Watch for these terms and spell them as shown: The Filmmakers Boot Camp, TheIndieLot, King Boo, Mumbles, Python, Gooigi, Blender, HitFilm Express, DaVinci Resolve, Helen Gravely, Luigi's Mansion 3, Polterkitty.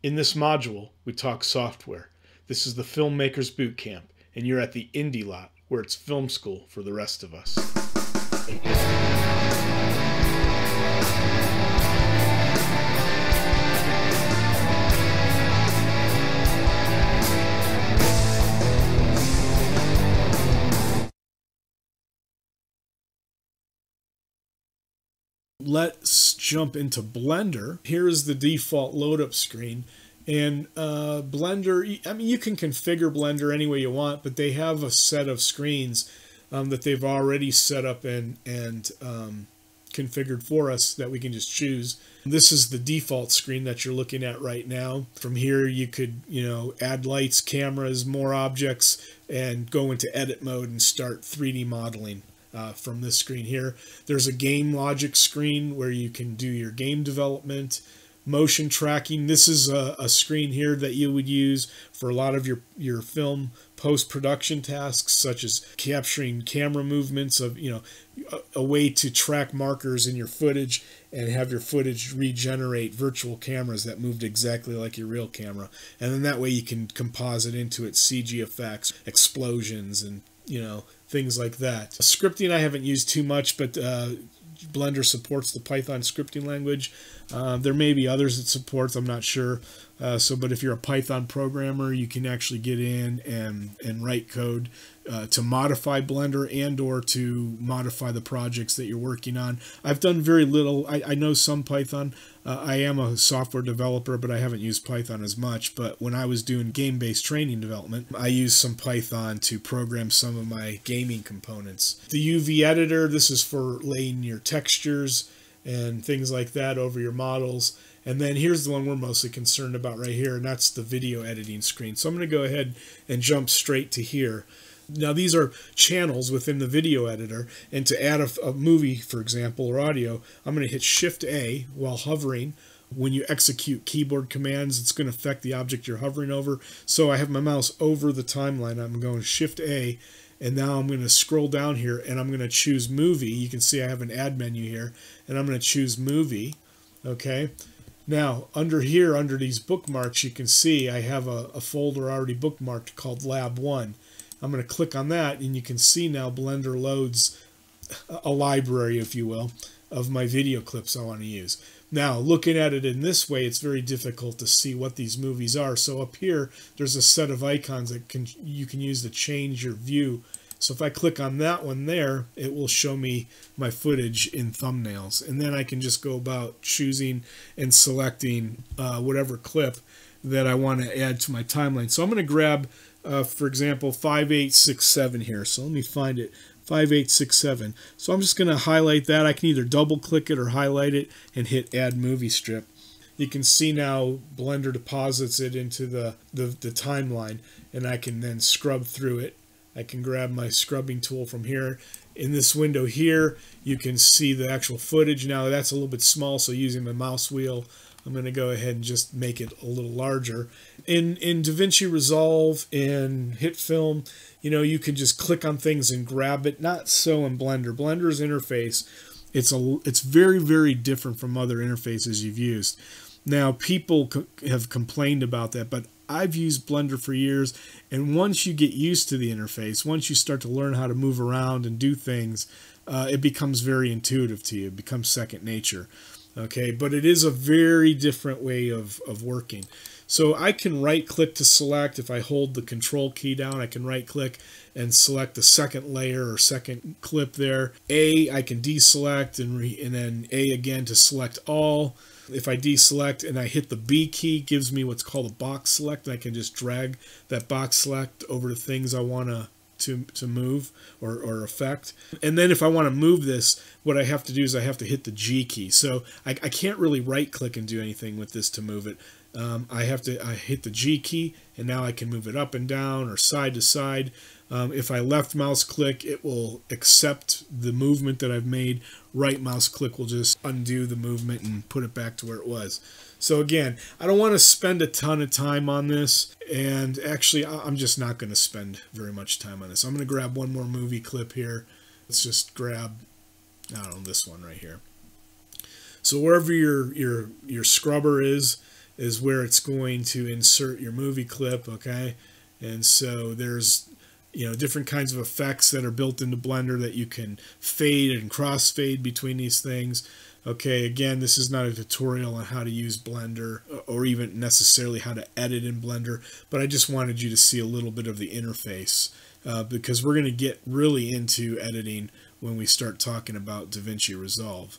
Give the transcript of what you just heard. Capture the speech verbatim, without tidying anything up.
In this module, we talk software. This is the Filmmakers Bootcamp, and you're at the Indie lot, where it's film school for the rest of us. Let's jump into Blender. Here is the default load-up screen. And uh, Blender, I mean, you can configure Blender any way you want, but they have a set of screens um, that they've already set up and, and um, configured for us that we can just choose. This is the default screen that you're looking at right now. From here, you could, you know, add lights, cameras, more objects, and go into edit mode and start three D modeling. Uh, from this screen here. There's a game logic screen where you can do your game development, motion tracking. This is a, a screen here that you would use for a lot of your, your film post-production tasks, such as capturing camera movements of, you know, a, a way to track markers in your footage and have your footage regenerate virtual cameras that moved exactly like your real camera. And then that way you can composite into it C G effects, explosions, and, you know, things like that. Scripting I haven't used too much, but uh, Blender supports the Python scripting language. Uh, there may be others it supports, I'm not sure. Uh, so, but if you're a Python programmer, you can actually get in and, and write code uh, to modify Blender and or to modify the projects that you're working on. I've done very little. I, I know some Python. Uh, I am a software developer, but I haven't used Python as much. But when I was doing game-based training development, I used some Python to program some of my gaming components. The U V editor, this is for laying your textures and things like that over your models. And then here's the one we're mostly concerned about right here, and that's the video editing screen. So I'm going to go ahead and jump straight to here. Now these are channels within the video editor, and to add a, a movie, for example, or audio, I'm going to hit Shift A while hovering. When you execute keyboard commands, it's going to affect the object you're hovering over. So I have my mouse over the timeline. I'm going Shift A, and now I'm going to scroll down here, and I'm going to choose Movie. You can see I have an add menu here, and I'm going to choose Movie. Okay. Now, under here, under these bookmarks, you can see I have a, a folder already bookmarked called Lab one. I'm going to click on that, and you can see now Blender loads a library, if you will, of my video clips I want to use. Now, looking at it in this way, it's very difficult to see what these movies are. So up here, there's a set of icons that can, you can use to change your view. So if I click on that one there, it will show me my footage in thumbnails. And then I can just go about choosing and selecting uh, whatever clip that I want to add to my timeline. So I'm going to grab, uh, for example, five eight six seven here. So let me find it, five eight six seven. So I'm just going to highlight that. I can either double click it or highlight it and hit Add Movie Strip. You can see now Blender deposits it into the, the, the timeline, and I can then scrub through it. I can grab my scrubbing tool from here. In this window here, you can see the actual footage. Now that's a little bit small, so using my mouse wheel, I'm going to go ahead and just make it a little larger. In, in DaVinci Resolve and HitFilm, you know, you can just click on things and grab it. Not so in Blender. Blender's interface, it's, a, it's very, very different from other interfaces you've used. Now, people co- have complained about that, but I've used Blender for years, and once you get used to the interface, once you start to learn how to move around and do things, uh, it becomes very intuitive to you. It becomes second nature. Okay, but it is a very different way of, of working. So I can right-click to select. If I hold the Control key down, I can right-click and select the second layer or second clip there. A, I can deselect, and, re and then A again to select all. If I deselect and I hit the B key, it gives me what's called a box select, and I can just drag that box select over to things I want to to to move or, or affect. And then if I want to move this, what I have to do is I have to hit the G key. So I, I can't really right-click and do anything with this to move it. Um, I have to I hit the G key, and now I can move it up and down or side to side. Um, if I left mouse click, it will accept the movement that I've made. Right mouse click will just undo the movement and put it back to where it was. So again, I don't want to spend a ton of time on this, and actually I'm just not going to spend very much time on this. I'm going to grab one more movie clip here. Let's just grab, I don't know, this one right here. So wherever your, your, your scrubber is, is where it's going to insert your movie clip, okay? And so there's, you know, different kinds of effects that are built into Blender that you can fade and crossfade between these things. Okay, again, this is not a tutorial on how to use Blender or even necessarily how to edit in Blender, but I just wanted you to see a little bit of the interface uh, because we're going to get really into editing when we start talking about DaVinci Resolve.